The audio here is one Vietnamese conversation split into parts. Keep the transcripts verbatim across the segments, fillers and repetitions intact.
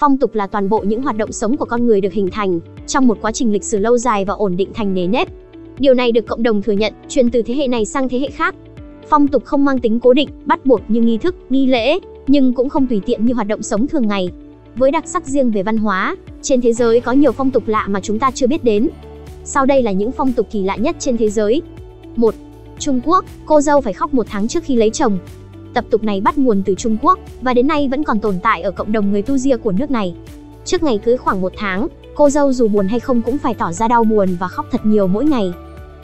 Phong tục là toàn bộ những hoạt động sống của con người được hình thành trong một quá trình lịch sử lâu dài và ổn định thành nề nếp. Điều này được cộng đồng thừa nhận, truyền từ thế hệ này sang thế hệ khác. Phong tục không mang tính cố định, bắt buộc như nghi thức, nghi lễ, nhưng cũng không tùy tiện như hoạt động sống thường ngày. Với đặc sắc riêng về văn hóa, trên thế giới có nhiều phong tục lạ mà chúng ta chưa biết đến. Sau đây là những phong tục kỳ lạ nhất trên thế giới. một. Trung Quốc, cô dâu phải khóc một tháng trước khi lấy chồng. Tập tục này bắt nguồn từ Trung Quốc và đến nay vẫn còn tồn tại ở cộng đồng người Tu Ria của nước này. Trước ngày cưới khoảng một tháng, cô dâu dù buồn hay không cũng phải tỏ ra đau buồn và khóc thật nhiều mỗi ngày.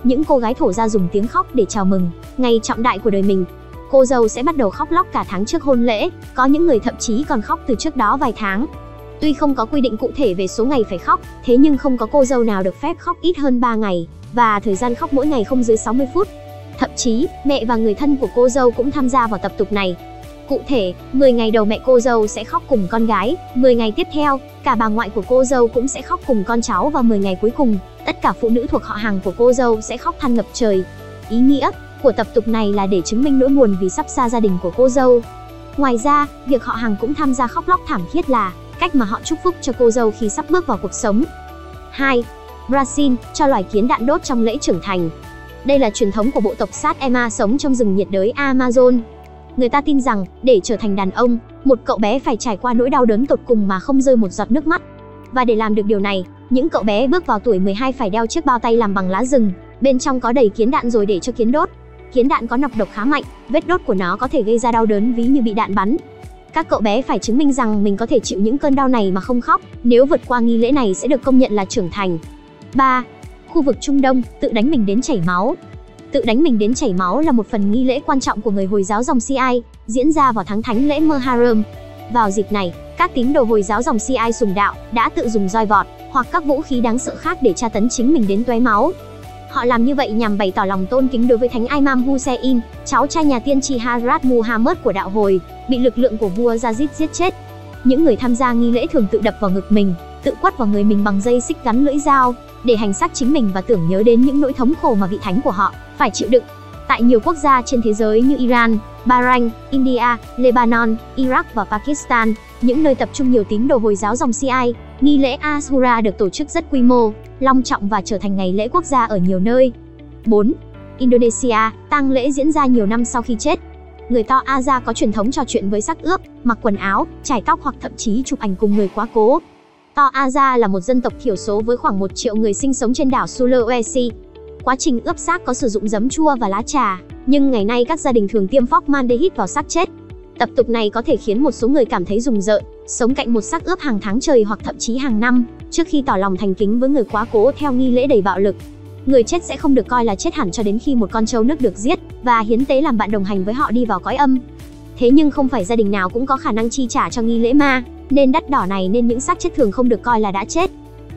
Những cô gái Thổ Gia dùng tiếng khóc để chào mừng ngày trọng đại của đời mình. Cô dâu sẽ bắt đầu khóc lóc cả tháng trước hôn lễ, có những người thậm chí còn khóc từ trước đó vài tháng. Tuy không có quy định cụ thể về số ngày phải khóc, thế nhưng không có cô dâu nào được phép khóc ít hơn ba ngày, và thời gian khóc mỗi ngày không dưới sáu mươi phút. Thậm chí, mẹ và người thân của cô dâu cũng tham gia vào tập tục này. Cụ thể, mười ngày đầu mẹ cô dâu sẽ khóc cùng con gái, mười ngày tiếp theo, cả bà ngoại của cô dâu cũng sẽ khóc cùng con cháu và mười ngày cuối cùng, tất cả phụ nữ thuộc họ hàng của cô dâu sẽ khóc than ngập trời. Ý nghĩa của tập tục này là để chứng minh nỗi buồn vì sắp xa gia đình của cô dâu. Ngoài ra, việc họ hàng cũng tham gia khóc lóc thảm thiết là cách mà họ chúc phúc cho cô dâu khi sắp bước vào cuộc sống. hai. Brazil, cho loài kiến đạn đốt trong lễ trưởng thành. Đây là truyền thống của bộ tộc Sát Ema sống trong rừng nhiệt đới Amazon. Người ta tin rằng, để trở thành đàn ông, một cậu bé phải trải qua nỗi đau đớn tột cùng mà không rơi một giọt nước mắt. Và để làm được điều này, những cậu bé bước vào tuổi mười hai phải đeo chiếc bao tay làm bằng lá rừng, bên trong có đầy kiến đạn rồi để cho kiến đốt. Kiến đạn có nọc độc khá mạnh, vết đốt của nó có thể gây ra đau đớn ví như bị đạn bắn. Các cậu bé phải chứng minh rằng mình có thể chịu những cơn đau này mà không khóc, nếu vượt qua nghi lễ này sẽ được công nhận là trưởng thành. ba. Khu vực Trung Đông, tự đánh mình đến chảy máu. Tự đánh mình đến chảy máu là một phần nghi lễ quan trọng của người Hồi giáo dòng Shia, diễn ra vào tháng thánh lễ Muharram. Vào dịp này, các tín đồ Hồi giáo dòng Shia sùng đạo đã tự dùng roi vọt hoặc các vũ khí đáng sợ khác để tra tấn chính mình đến tóe máu. Họ làm như vậy nhằm bày tỏ lòng tôn kính đối với thánh Imam Hussein, cháu trai nhà tiên tri Hazrat Muhammad của đạo Hồi, bị lực lượng của vua Yazid giết chết. Những người tham gia nghi lễ thường tự đập vào ngực mình, tự quất vào người mình bằng dây xích gắn lưỡi dao, để hành xác chính mình và tưởng nhớ đến những nỗi thống khổ mà vị thánh của họ phải chịu đựng. Tại nhiều quốc gia trên thế giới như Iran, Bahrain, India, Lebanon, Iraq và Pakistan, những nơi tập trung nhiều tín đồ Hồi giáo dòng Shia, nghi lễ Ashura được tổ chức rất quy mô, long trọng và trở thành ngày lễ quốc gia ở nhiều nơi. bốn. Indonesia, tang lễ diễn ra nhiều năm sau khi chết. Người Toa Aza có truyền thống trò chuyện với xác ướp, mặc quần áo, chải tóc hoặc thậm chí chụp ảnh cùng người quá cố. Toa Aza là một dân tộc thiểu số với khoảng một triệu người sinh sống trên đảo Sulawesi. Quá trình ướp xác có sử dụng giấm chua và lá trà, nhưng ngày nay các gia đình thường tiêm formaldehyde vào xác chết. Tập tục này có thể khiến một số người cảm thấy rùng rợn, sống cạnh một xác ướp hàng tháng trời hoặc thậm chí hàng năm, trước khi tỏ lòng thành kính với người quá cố theo nghi lễ đầy bạo lực. Người chết sẽ không được coi là chết hẳn cho đến khi một con trâu nước được giết và hiến tế làm bạn đồng hành với họ đi vào cõi âm. Thế nhưng không phải gia đình nào cũng có khả năng chi trả cho nghi lễ ma, nên đắt đỏ này nên những xác chết thường không được coi là đã chết.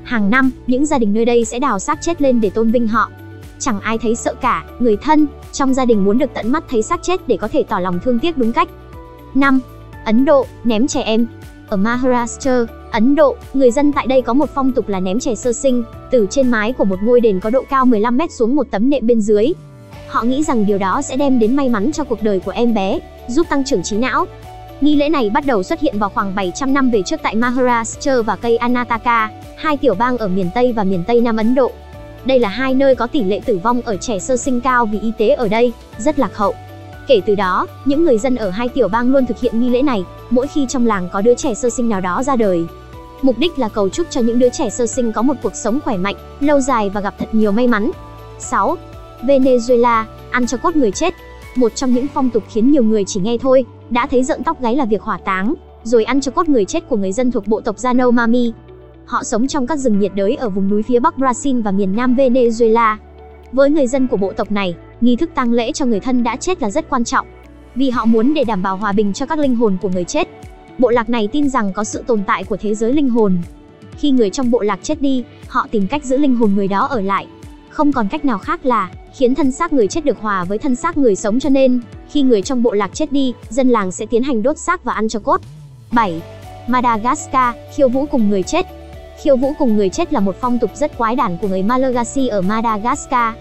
Hàng năm, những gia đình nơi đây sẽ đào xác chết lên để tôn vinh họ. Chẳng ai thấy sợ cả, người thân trong gia đình muốn được tận mắt thấy xác chết để có thể tỏ lòng thương tiếc đúng cách. năm. Ấn Độ, ném trẻ em. Ở Maharashtra, Ấn Độ, người dân tại đây có một phong tục là ném trẻ sơ sinh từ trên mái của một ngôi đền có độ cao mười lăm mét xuống một tấm nệm bên dưới. Họ nghĩ rằng điều đó sẽ đem đến may mắn cho cuộc đời của em bé, giúp tăng trưởng trí não. Nghi lễ này bắt đầu xuất hiện vào khoảng bảy trăm năm về trước tại Maharashtra và Karnataka, hai tiểu bang ở miền Tây và miền Tây Nam Ấn Độ. Đây là hai nơi có tỷ lệ tử vong ở trẻ sơ sinh cao vì y tế ở đây rất lạc hậu. Kể từ đó, những người dân ở hai tiểu bang luôn thực hiện nghi lễ này mỗi khi trong làng có đứa trẻ sơ sinh nào đó ra đời. Mục đích là cầu chúc cho những đứa trẻ sơ sinh có một cuộc sống khỏe mạnh, lâu dài và gặp thật nhiều may mắn. sáu. Venezuela, ăn cho cốt người chết. Một trong những phong tục khiến nhiều người chỉ nghe thôi đã thấy rợn tóc gáy là việc hỏa táng, rồi ăn cho cốt người chết của người dân thuộc bộ tộc Yanomami. Họ sống trong các rừng nhiệt đới ở vùng núi phía Bắc Brazil và miền Nam Venezuela. Với người dân của bộ tộc này, nghi thức tang lễ cho người thân đã chết là rất quan trọng, vì họ muốn để đảm bảo hòa bình cho các linh hồn của người chết. Bộ lạc này tin rằng có sự tồn tại của thế giới linh hồn. Khi người trong bộ lạc chết đi, họ tìm cách giữ linh hồn người đó ở lại. Không còn cách nào khác là khiến thân xác người chết được hòa với thân xác người sống, cho nên khi người trong bộ lạc chết đi, dân làng sẽ tiến hành đốt xác và ăn cho cốt. bảy. Madagascar, khiêu vũ cùng người chết. Khiêu vũ cùng người chết là một phong tục rất quái đản của người Malagasy ở Madagascar.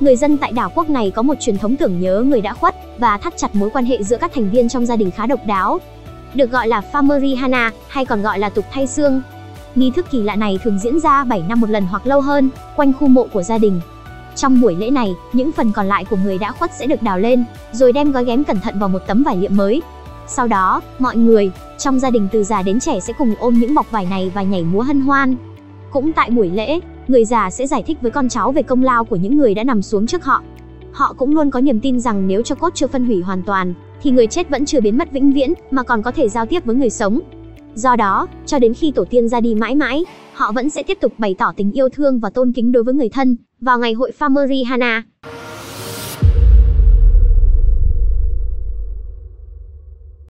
Người dân tại đảo quốc này có một truyền thống tưởng nhớ người đã khuất và thắt chặt mối quan hệ giữa các thành viên trong gia đình khá độc đáo. được gọi là Famadihana, hay còn gọi là tục thay xương. Nghi thức kỳ lạ này thường diễn ra bảy năm một lần hoặc lâu hơn, quanh khu mộ của gia đình. Trong buổi lễ này, những phần còn lại của người đã khuất sẽ được đào lên, rồi đem gói ghém cẩn thận vào một tấm vải liệm mới. Sau đó, mọi người, trong gia đình từ già đến trẻ sẽ cùng ôm những bọc vải này và nhảy múa hân hoan. Cũng tại buổi lễ, người già sẽ giải thích với con cháu về công lao của những người đã nằm xuống trước họ. Họ cũng luôn có niềm tin rằng nếu cho cốt chưa phân hủy hoàn toàn, thì người chết vẫn chưa biến mất vĩnh viễn, mà còn có thể giao tiếp với người sống. Do đó, cho đến khi tổ tiên ra đi mãi mãi, họ vẫn sẽ tiếp tục bày tỏ tình yêu thương và tôn kính đối với người thân vào ngày hội Famadihana.